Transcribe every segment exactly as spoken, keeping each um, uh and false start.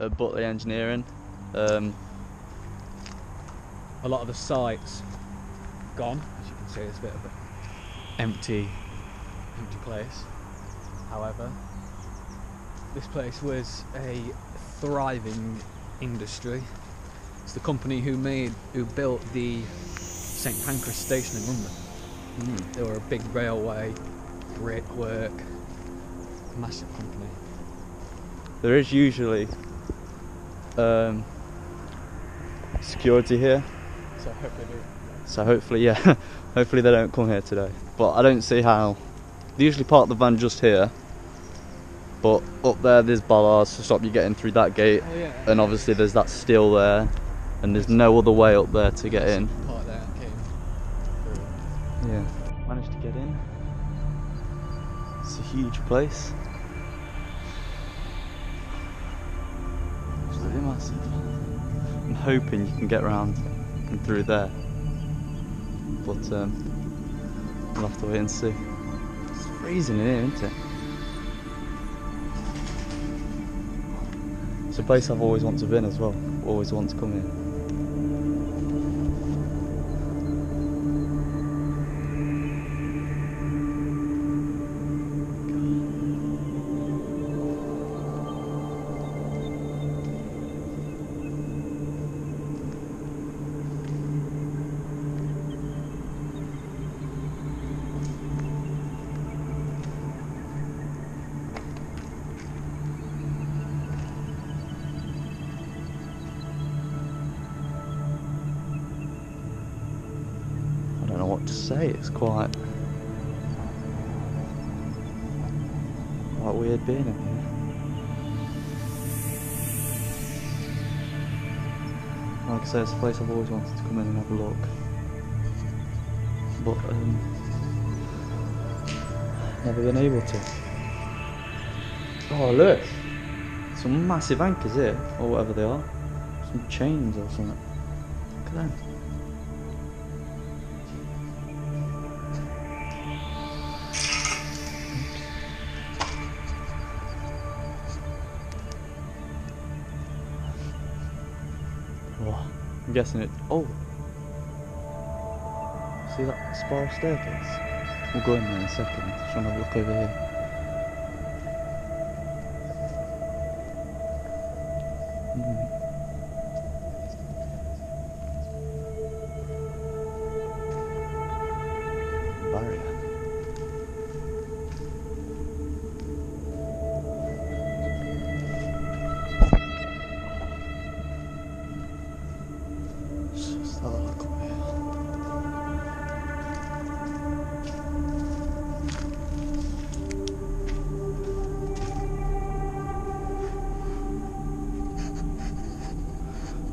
at Butterley Engineering. Um, a lot of the sites gone, as you can see. It's a bit of an empty, empty place. However, this place was a thriving industry. It's the company who made, who built the St Pancras station in London. Mm. They were a big railway, brickwork, massive company. There is usually um, security here. So hopefully, so hopefully, yeah, hopefully they don't come here today. But I don't see how. They usually park the van just here, but up there there's bollards to stop you getting through that gate, oh, yeah, and obviously there's that steel there, and there's no other way up there to get in. Part there came through. Yeah, managed to get in. It's a huge place. It's really massive. I'm hoping you can get round and through there, but um, we'll have to wait and see. It's freezing in here, isn't it? It's a place I've always wanted to be in as well. Always want to come here. What to say, it's quite quite weird being in here. Like I say, it's a place I've always wanted to come in and have a look, but um, never been able to. Oh look, some massive anchors here, or whatever they are, some chains or something. Look at them. I'm guessing it. Oh! See that spiral staircase? We'll go in there in a second. Just trying to have a look over here. Mm. Barrier.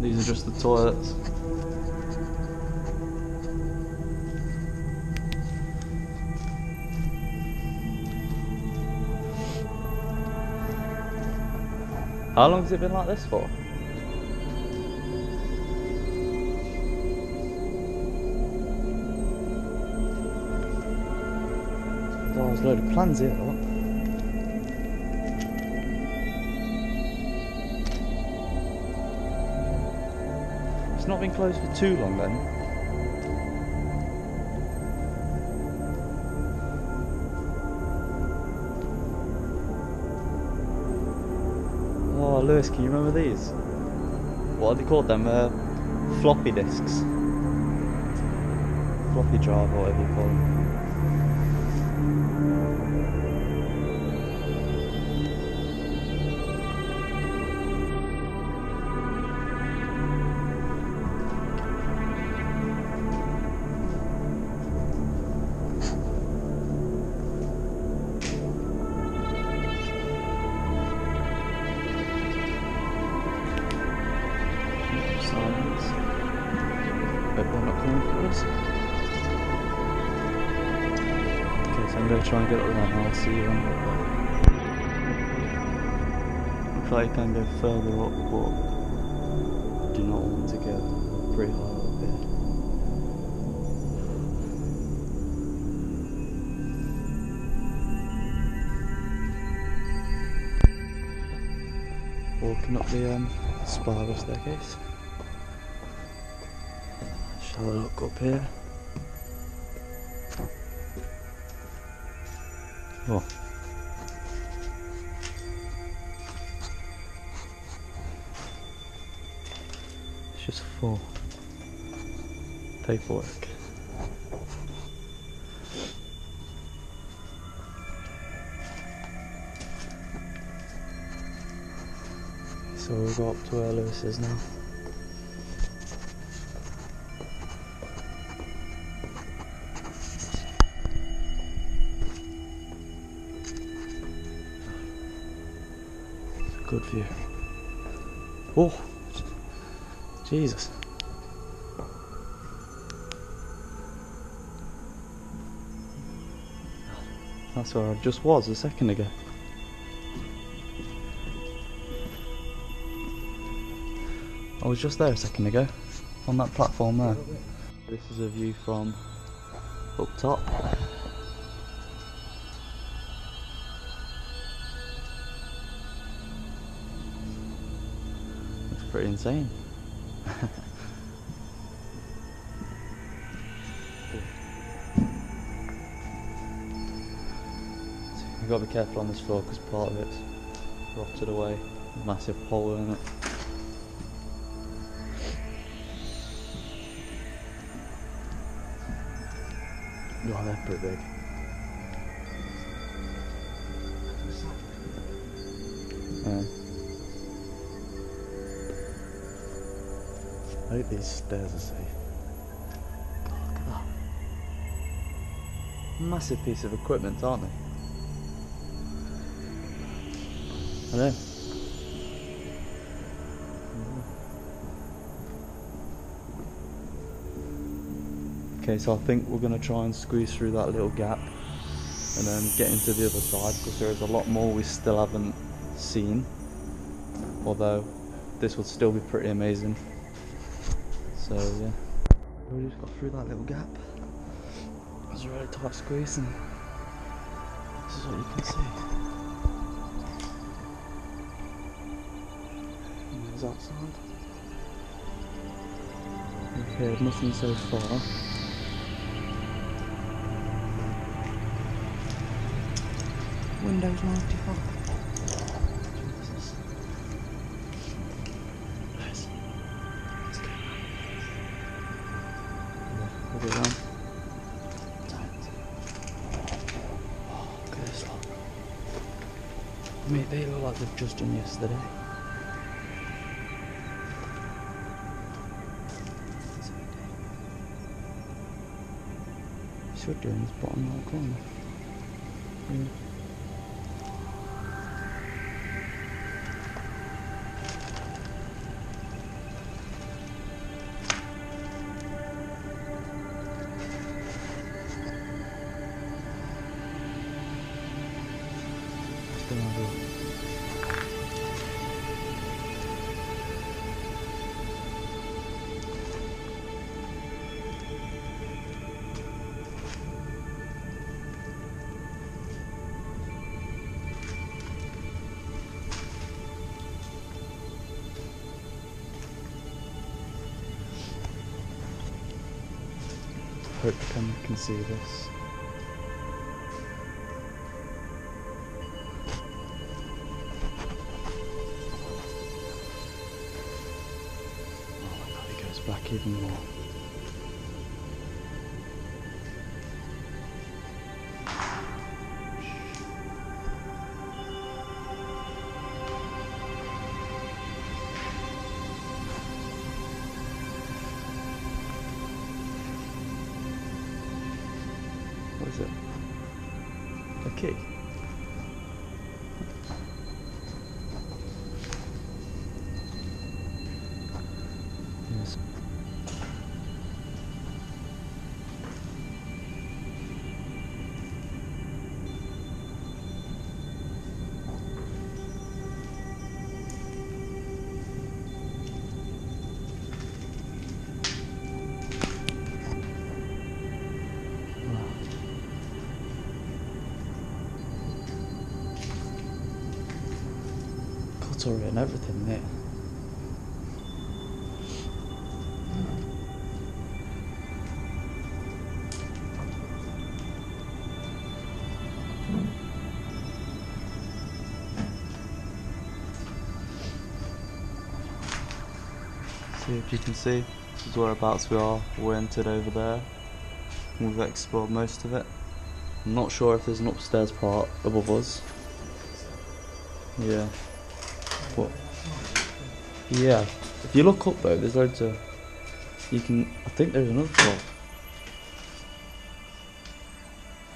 These are just the toilets. How long has it been like this for? Oh, there's a load of plans here, look. It's not been closed for too long then. Oh Lewis, can you remember these? What are they called them? Uh, floppy disks. Floppy drive or whatever you call them. Okay, so I'm going to try and get up there and I'll see you when I'm up there. Looks like I can go further up, but do not want to go pretty high up here. walking up the um, spiral staircase. Just have a look up here. Oh. It's just full paperwork. So we'll go up to where Lewis is now. It's a good view. Oh, Jesus. That's where I just was a second ago. I was just there a second ago, on that platform there. This is a view from up top. It's pretty insane. You've got to be careful on this floor because part of it's rotted away, massive hole in it. No, oh, they're pretty big. Yeah. I think these stairs are safe. God, look at that. Massive piece of equipment, aren't they? I know. Okay, so I think we're going to try and squeeze through that little gap and then get into the other side, because there is a lot more we still haven't seen, although this would still be pretty amazing. So yeah, we just got through that little gap. It was a really tight squeeze and this is what you can see. And there's outside. Okay, nothing so far. Windows ninety-five. Jesus. Nice. Let's go. We'll go down. Tight. Oh, look at this lot. I mean, they look like they've just done yesterday. It's what doing this bottom right corner. Mm. Hope the camera can see this. Back even more. What is it? A key? janitor and everything there. See if you can see, this is whereabouts we are. We entered over there. We've explored most of it. I'm not sure if there's an upstairs part above us. Yeah. But yeah. If you look up though, there's loads of. You can. I think there's another floor.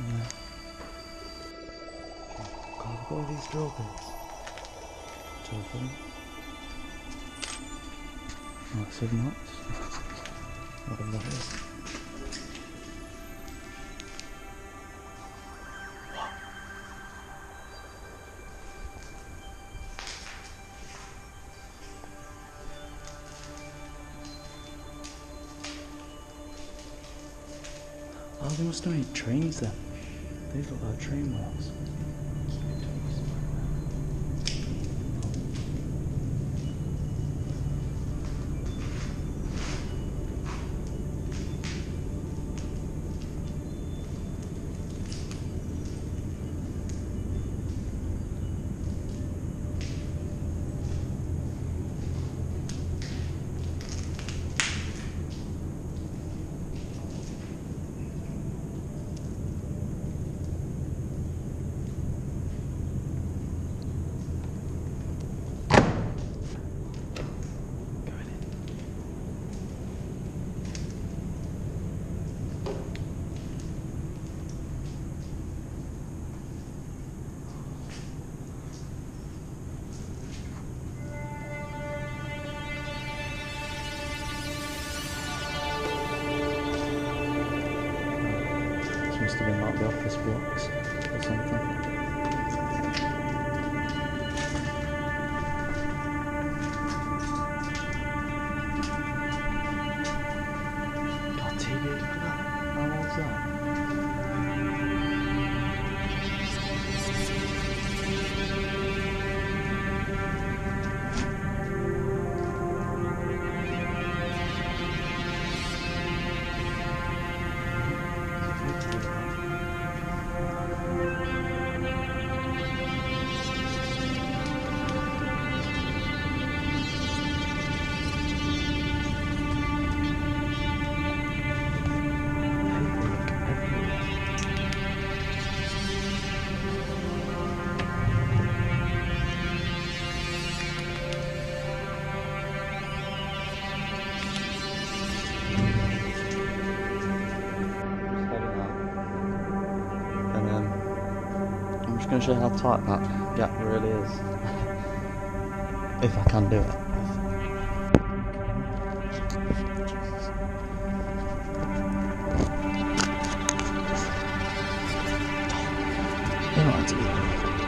Yeah. Oh God, I've got all these drill bits. Telephone. Oh, so much. I don't know what that is. Oh, they must not need trains then. These look like train wheels. Must have been like the office blocks or something. God, T V, look at that. How old's that? I'm just going to show you how tight that gap really is, if I can do it. You know what I do.